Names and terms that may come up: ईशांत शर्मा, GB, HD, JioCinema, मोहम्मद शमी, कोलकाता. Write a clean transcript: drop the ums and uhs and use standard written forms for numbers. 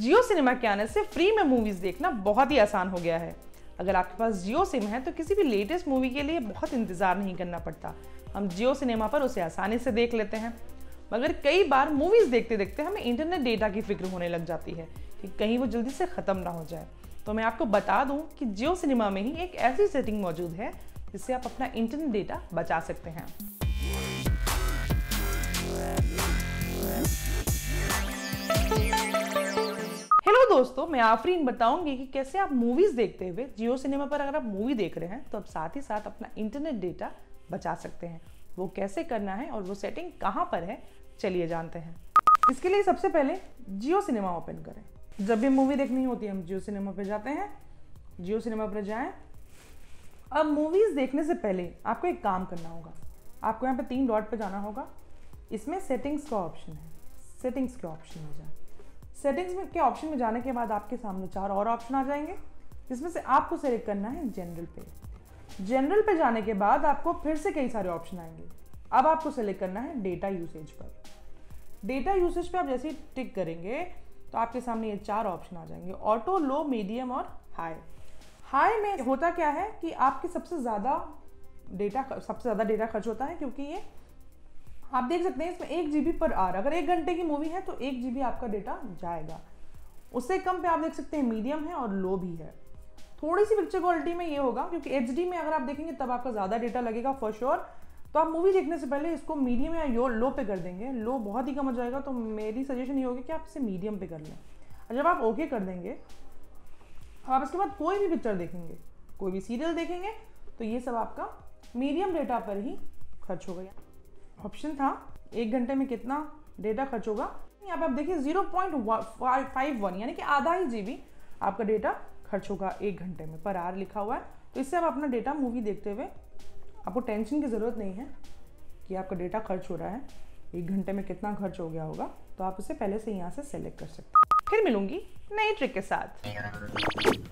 जियो cinema के आने से फ्री में मूवीज़ देखना बहुत ही आसान हो गया है। अगर आपके पास जियो सिम है तो किसी भी लेटेस्ट मूवी के लिए बहुत इंतज़ार नहीं करना पड़ता, हम जियो सिनेमा पर उसे आसानी से देख लेते हैं। मगर कई बार मूवीज़ देखते देखते हमें इंटरनेट डेटा की फिक्र होने लग जाती है कि कहीं वो जल्दी से ख़त्म ना हो जाए। तो मैं आपको बता दूं कि जियो सिनेमा में ही एक ऐसी सेटिंग मौजूद है जिससे आप अपना इंटरनेट डेटा बचा सकते हैं। हेलो दोस्तों, मैं आफरीन बताऊंगी कि कैसे आप मूवीज़ देखते हुए जियो सिनेमा पर अगर आप मूवी देख रहे हैं तो आप साथ ही साथ अपना इंटरनेट डेटा बचा सकते हैं। वो कैसे करना है और वो सेटिंग कहाँ पर है, चलिए जानते हैं। इसके लिए सबसे पहले जियो सिनेमा ओपन करें। जब भी मूवी देखनी होती है हम जियो सिनेमा पर जाते हैं। जियो सिनेमा पर जाएं। अब मूवीज़ देखने से पहले आपको एक काम करना होगा, आपको यहाँ पे 3 डॉट पे जाना होगा। इसमें सेटिंग्स का ऑप्शन है, सेटिंग्स के ऑप्शन में जाएं। सेटिंग्स के ऑप्शन में जाने के बाद आपके सामने 4 और ऑप्शन आ जाएंगे, जिसमें से आपको सेलेक्ट करना है जनरल पे। जनरल पे जाने के बाद आपको फिर से कई सारे ऑप्शन आएंगे। अब आपको सेलेक्ट करना है डेटा यूसेज पर। डेटा यूसेज पर आप जैसे ही टिक करेंगे तो आपके सामने ये 4 ऑप्शन आ जाएंगे, ऑटो, लो, मीडियम और हाई। हाई में होता क्या है कि आपके सबसे ज़्यादा डेटा खर्च होता है, क्योंकि ये आप देख सकते हैं इसमें 1 GB पर आवर, अगर 1 घंटे की मूवी है तो 1 GB आपका डेटा जाएगा। उससे कम पे आप देख सकते हैं मीडियम है और लो भी है। थोड़ी सी पिक्चर क्वालिटी में ये होगा क्योंकि HD में अगर आप देखेंगे तब आपका ज़्यादा डेटा लगेगा फॉर श्योर। तो आप मूवी देखने से पहले इसको मीडियम या लो पे कर देंगे, लो बहुत ही कम हो जाएगा। तो मेरी सजेशन ये होगी कि आप इसे मीडियम पे कर लें। और जब आप ओके कर देंगे तो आप इसके बाद कोई भी पिक्चर देखेंगे, कोई भी सीरियल देखेंगे तो ये सब आपका मीडियम डेटा पर ही खर्च हो गया। ऑप्शन था 1 घंटे में कितना डेटा खर्च होगा, यहाँ पर आप देखिए 0.51 यानी कि आधा ही GB आपका डेटा खर्च होगा 1 घंटे में पर आवर लिखा हुआ है। तो इससे आप अपना डेटा मूवी देखते हुए आपको टेंशन की ज़रूरत नहीं है कि आपका डेटा खर्च हो रहा है, 1 घंटे में कितना खर्च हो गया होगा। तो आप उसे पहले से यहाँ से सेलेक्ट कर सकते हैं। फिर मिलूंगी नई ट्रिक के साथ।